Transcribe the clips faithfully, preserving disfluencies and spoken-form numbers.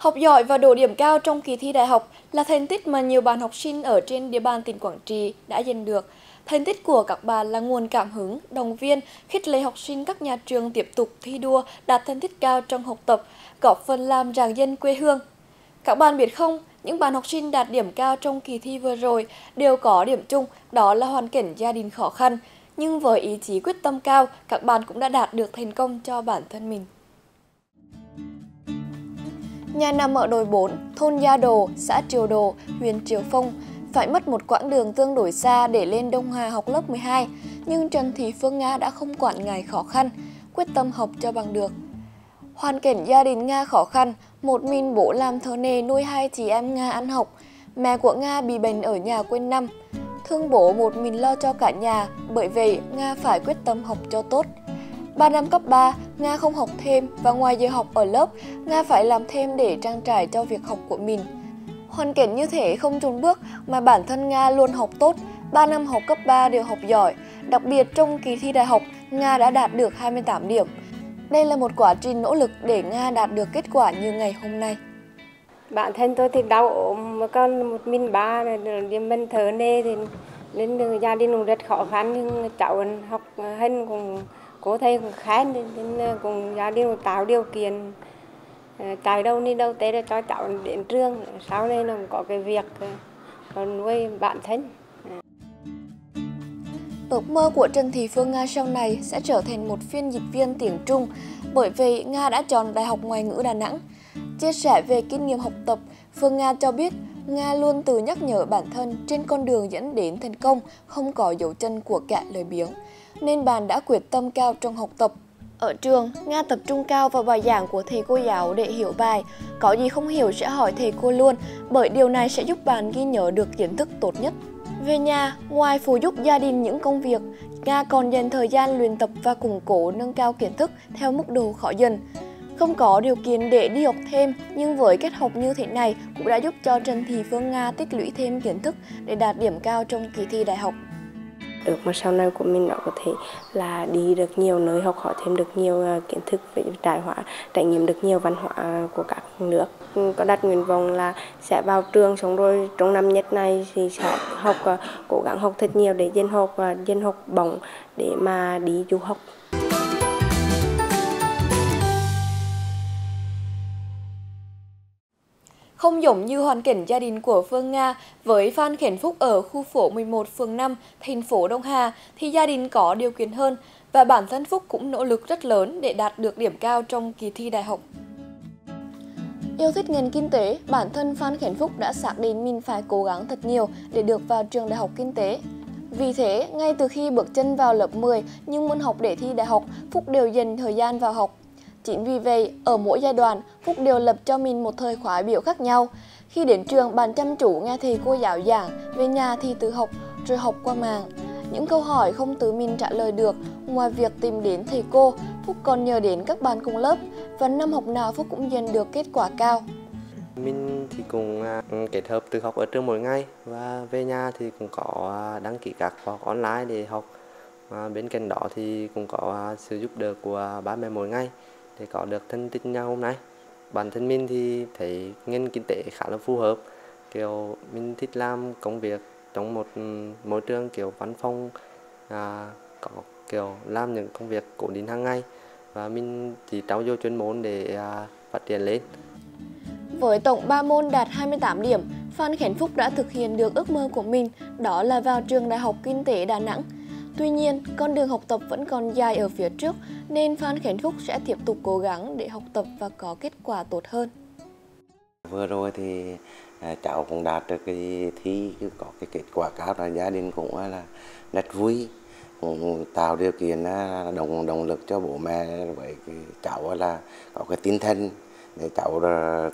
Học giỏi và đủ điểm cao trong kỳ thi đại học là thành tích mà nhiều bạn học sinh ở trên địa bàn tỉnh Quảng Trị đã giành được. Thành tích của các bạn là nguồn cảm hứng, động viên, khích lệ học sinh các nhà trường tiếp tục thi đua đạt thành tích cao trong học tập, góp phần làm rạng danh quê hương. Các bạn biết không, những bạn học sinh đạt điểm cao trong kỳ thi vừa rồi đều có điểm chung, đó là hoàn cảnh gia đình khó khăn. Nhưng với ý chí quyết tâm cao, các bạn cũng đã đạt được thành công cho bản thân mình. Nhà nằm ở đồi bốn, thôn Gia Đồ, xã Triều Đồ, huyện Triều Phong, phải mất một quãng đường tương đối xa để lên Đông Hà học lớp mười hai, nhưng Trần Thị Phương Nga đã không quản ngại khó khăn, quyết tâm học cho bằng được. Hoàn cảnh gia đình Nga khó khăn, một mình bố làm thợ nề nuôi hai chị em Nga ăn học, mẹ của Nga bị bệnh ở nhà quên năm. Thương bố một mình lo cho cả nhà, bởi vậy Nga phải quyết tâm học cho tốt. ba năm cấp ba, Nga không học thêm và ngoài giờ học ở lớp, Nga phải làm thêm để trang trải cho việc học của mình. Hoàn cảnh như thế không chùn bước mà bản thân Nga luôn học tốt, ba năm học cấp ba đều học giỏi. Đặc biệt trong kỳ thi đại học, Nga đã đạt được hai mươi tám điểm. Đây là một quá trình nỗ lực để Nga đạt được kết quả như ngày hôm nay. Bản thân tôi thì đau ốm, con một mình ba, mình thở nê thì nên gia đình cũng rất khó khăn, nhưng cháu học hành cũng cô thầy cũng khen nên cùng gia đình tạo điều kiện chạy đâu đi đâu tới để cho cháu đến trường, sau này nó có cái việc còn nuôi bạn thân. Ước mơ của Trần Thị Phương Nga sau này sẽ trở thành một phiên dịch viên tiếng Trung, bởi vậy Nga đã chọn Đại học Ngoại ngữ Đà Nẵng. Chia sẻ về kinh nghiệm học tập, Phương Nga cho biết Nga luôn tự nhắc nhở bản thân trên con đường dẫn đến thành công không có dấu chân của kẻ lười biếng, nên bạn đã quyết tâm cao trong học tập. Ở trường, Nga tập trung cao vào bài giảng của thầy cô giáo để hiểu bài. Có gì không hiểu sẽ hỏi thầy cô luôn, bởi điều này sẽ giúp bạn ghi nhớ được kiến thức tốt nhất. Về nhà, ngoài phụ giúp gia đình những công việc, Nga còn dành thời gian luyện tập và củng cố nâng cao kiến thức theo mức độ khó dần. Không có điều kiện để đi học thêm, nhưng với kết học như thế này cũng đã giúp cho Trần Thị Phương Nga tích lũy thêm kiến thức để đạt điểm cao trong kỳ thi đại học. Ước mơ sau này của mình nó có thể là đi được nhiều nơi, học hỏi thêm được nhiều kiến thức, về trải hóa, trải nghiệm được nhiều văn hóa của các nước. Có đặt nguyện vọng là sẽ vào trường xong rồi trong năm nhất này thì sẽ học, cố gắng học thật nhiều để dân học và dân học bổng để mà đi du học. Không giống như hoàn cảnh gia đình của Phương Nga, với Phan Khánh Phúc ở khu phố mười một phường năm, thành phố Đông Hà thì gia đình có điều kiện hơn và bản thân Phúc cũng nỗ lực rất lớn để đạt được điểm cao trong kỳ thi đại học. Yêu thích ngành kinh tế, bản thân Phan Khánh Phúc đã xác định mình phải cố gắng thật nhiều để được vào trường đại học kinh tế. Vì thế, ngay từ khi bước chân vào lớp mười nhưng muốn học để thi đại học, Phúc đều dành thời gian vào học. Chính vì vậy, ở mỗi giai đoạn, Phúc đều lập cho mình một thời khóa biểu khác nhau. Khi đến trường, bạn chăm chú nghe thầy cô giáo giảng, về nhà thì tự học, rồi học qua mạng. Những câu hỏi không tự mình trả lời được, ngoài việc tìm đến thầy cô, Phúc còn nhờ đến các bạn cùng lớp, và năm học nào Phúc cũng giành được kết quả cao. Mình thì cũng kết hợp tự học ở trường mỗi ngày, và về nhà thì cũng có đăng ký các khóa học online để học. Bên cạnh đó thì cũng có sự giúp đỡ của ba mẹ mỗi ngày để có được thành tích nhau hôm nay. Bản thân mình thì thấy ngành kinh tế khá là phù hợp, kiểu mình thích làm công việc trong một môi trường kiểu văn phòng, à, có kiểu làm những công việc cố định hàng ngày và mình chỉ trau dồi chuyên môn để à, phát triển lên. Với tổng ba môn đạt hai mươi tám điểm, Phan Khánh Phúc đã thực hiện được ước mơ của mình, đó là vào trường Đại học Kinh tế Đà Nẵng. Tuy nhiên, con đường học tập vẫn còn dài ở phía trước, nên Phan Khánh Phúc sẽ tiếp tục cố gắng để học tập và có kết quả tốt hơn. Vừa rồi thì cháu cũng đạt được cái thi, có cái kết quả cao, là gia đình cũng là rất vui, cũng tạo điều kiện động động lực cho bố mẹ, với cháu là có cái tinh thần để cháu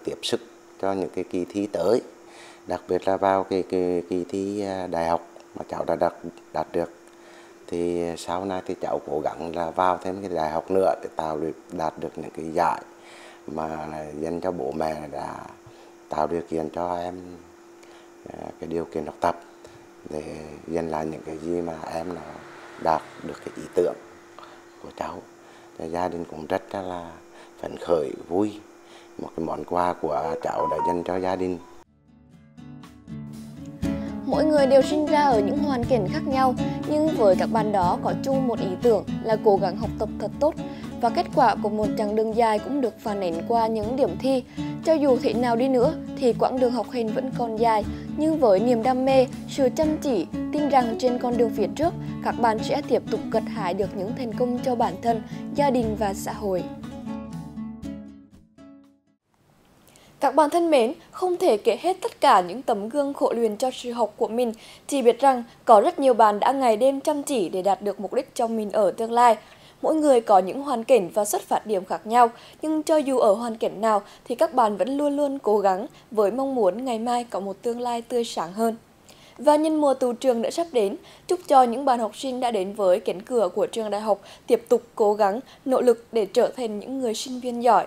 tiếp sức cho những cái kỳ thi tới, đặc biệt là vào cái kỳ, kỳ thi đại học mà cháu đã đạt, đạt được. Thì sau này thì cháu cố gắng là vào thêm cái đại học nữa để tạo được đạt được những cái giải mà dành cho bố mẹ đã tạo điều kiện cho em cái điều kiện học tập, để dành lại những cái gì mà em là đạt được cái ý tưởng của cháu. Thì gia đình cũng rất là phấn khởi vui một cái món quà của cháu đã dành cho gia đình. Mỗi người đều sinh ra ở những hoàn cảnh khác nhau, nhưng với các bạn đó có chung một ý tưởng là cố gắng học tập thật tốt. Và kết quả của một chặng đường dài cũng được phản ánh qua những điểm thi. Cho dù thế nào đi nữa thì quãng đường học hành vẫn còn dài, nhưng với niềm đam mê, sự chăm chỉ, tin rằng trên con đường phía trước, các bạn sẽ tiếp tục gặt hái được những thành công cho bản thân, gia đình và xã hội. Các bạn thân mến, không thể kể hết tất cả những tấm gương khổ luyện cho sự học của mình, chỉ biết rằng có rất nhiều bạn đã ngày đêm chăm chỉ để đạt được mục đích cho mình ở tương lai. Mỗi người có những hoàn cảnh và xuất phát điểm khác nhau, nhưng cho dù ở hoàn cảnh nào thì các bạn vẫn luôn luôn cố gắng với mong muốn ngày mai có một tương lai tươi sáng hơn. Và nhân mùa tù trường đã sắp đến, chúc cho những bạn học sinh đã đến với cánh cửa của trường đại học tiếp tục cố gắng, nỗ lực để trở thành những người sinh viên giỏi.